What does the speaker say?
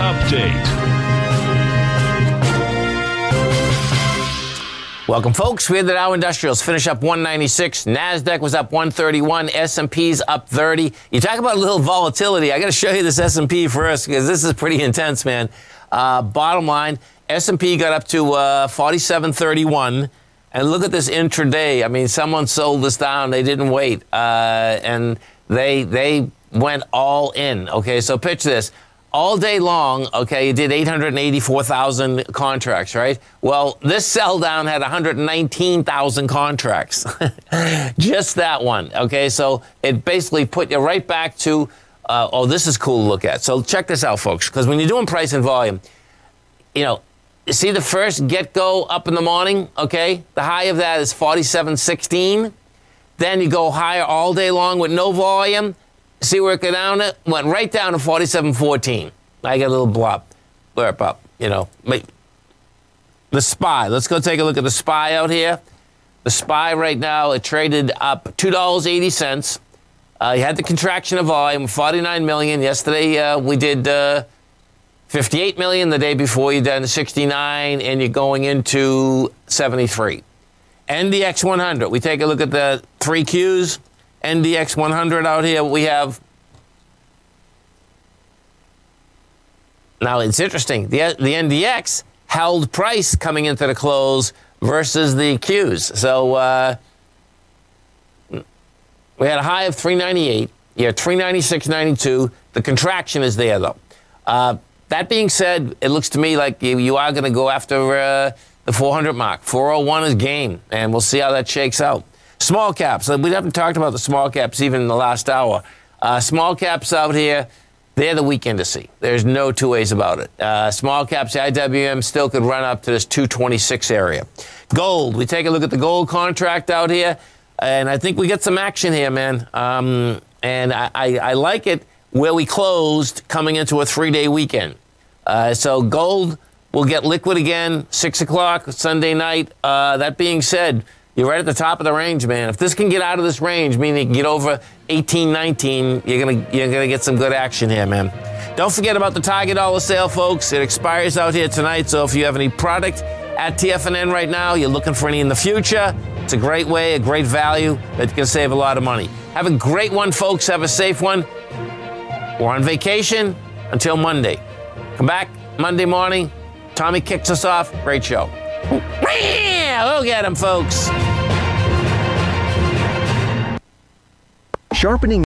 Update. Welcome, folks. We had the Dow Industrials finish up 196. NASDAQ was up 131. S&P's up 30. You talk about a little volatility. I got to show you this S&P first because this is pretty intense, man. Bottom line, S&P got up to 4731. And look at this intraday. I mean, someone sold this down. They didn't wait. And they went all in. Okay, so pitch this. All day long, okay, you did 884,000 contracts, right? Well, this sell down had 119,000 contracts. Just that one, okay? So it basically put you right back to, oh, this is cool to look at. So check this out, folks, because when you're doing price and volume, you know, see the first get-go up in the morning, okay? The high of that is 47.16. Then you go higher all day long with no volume. See where it got down? It went right down to 47.14. I got a little blurp up, you know. The SPY. Let's go take a look at the SPY out here. The SPY right now, it traded up $2.80. You had the contraction of volume, 49 million. Yesterday we did 58 million. The day before you're down to 69, and you're going into 73. NDX 100. We take a look at the three Qs. NDX 100 out here, we have. Now, it's interesting. The NDX held price coming into the close versus the Qs. So we had a high of 398. You had 396.92. The contraction is there, though. That being said, it looks to me like you are going to go after the 400 mark. 401 is game, and we'll see how that shakes out. Small caps. We haven't talked about the small caps even in the last hour. Small caps out here, they're the weak indice. There's no two ways about it. Small caps, IWM still could run up to this 226 area. Gold. We take a look at the gold contract out here, and I think we get some action here, man. And I like it where we closed coming into a three-day weekend. So gold will get liquid again, 6 o'clock Sunday night. That being said, you're right at the top of the range, man. If this can get out of this range, meaning it can get over 18, 19, you're gonna get some good action here, man. Don't forget about the Tiger Dollar sale, folks. It expires out here tonight, so if you have any product at TFNN right now, you're looking for any in the future, it's a great way, a great value that can save a lot of money. Have a great one, folks. Have a safe one. We're on vacation until Monday. Come back Monday morning. Tommy kicks us off. Great show. Look at him, folks. Sharpening